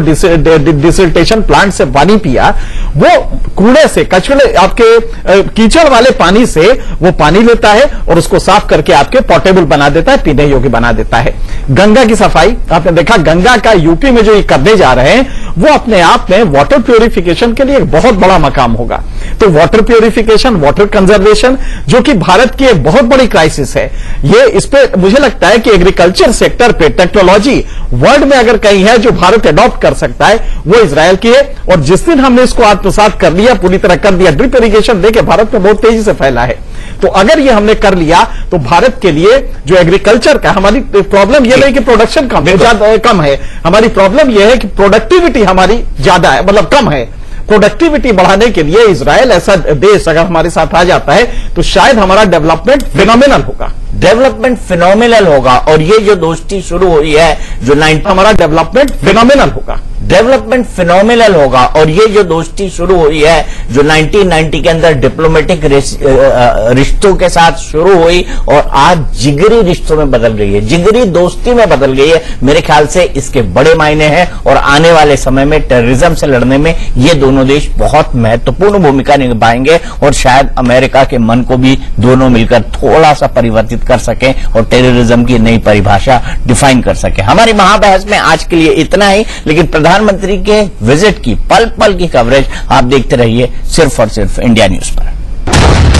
डिसल्टेशन प्लांट से पानी पिया वो कूड़े से कचड़े आपके कीचड़ वाले पानी से वो पानी लेता है और उसको साफ करके आपके पोर्टेबल बना देता है, पीने योग्य बना देता है। गंगा की सफाई आपने देखा, गंगा का यूपी में जो ये करने जा रहे हैं वो अपने आप में वाटर प्योरिफिकेशन के लिए एक बहुत बड़ा मकाम होगा। तो वाटर प्योरिफिकेशन, वाटर कंजर्वेशन जो कि भारत की एक बहुत बड़ी क्राइसिस है, ये इस पे मुझे लगता है कि एग्रीकल्चर सेक्टर पे टेक्नोलॉजी वर्ल्ड में अगर कहीं है जो भारत एडॉप्ट कर सकता है वो इजराइल की है। और जिस दिन हमने इसको आत्मसात कर लिया, पूरी तरह कर दिया, ड्रिप इरीगेशन देके भारत में बहुत तेजी से फैला है। तो अगर ये हमने कर लिया तो भारत के लिए जो एग्रीकल्चर का हमारी प्रॉब्लम ये नहीं कि प्रोडक्शन कम है, कम है हमारी प्रॉब्लम ये है कि प्रोडक्टिविटी हमारी ज्यादा है, मतलब कम है। प्रोडक्टिविटी बढ़ाने के लिए इजराइल ऐसा देश अगर हमारे साथ आ जाता है तो शायद हमारा डेवलपमेंट फिनोमिनल होगा, डेवलपमेंट फिनोमिनल होगा। और ये जो दोस्ती शुरू हुई है जो नाइन हमारा डेवलपमेंट फिनोमिनल होगा, डेवलपमेंट फिनोमिनल होगा। और ये जो दोस्ती शुरू हुई है जो नाइनटीन नाइंटी के अंदर डिप्लोमेटिक रिश्तों के साथ शुरू हुई और आज जिगरी रिश्तों में बदल गई है, जिगरी दोस्ती में बदल गई है। मेरे ख्याल से इसके बड़े मायने हैं और आने वाले समय में टेररिज्म से लड़ने में ये दोनों देश बहुत महत्वपूर्ण भूमिका निभाएंगे और शायद अमेरिका के मन को भी दोनों मिलकर थोड़ा सा परिवर्तित कर सकें और टेररिज्म की नई परिभाषा डिफाइन कर सकें। हमारी महाबहस में आज के लिए इतना ही, लेकिन प्रधानमंत्री के विजिट की पल पल की कवरेज आप देखते रहिए सिर्फ और सिर्फ इंडिया न्यूज़ पर।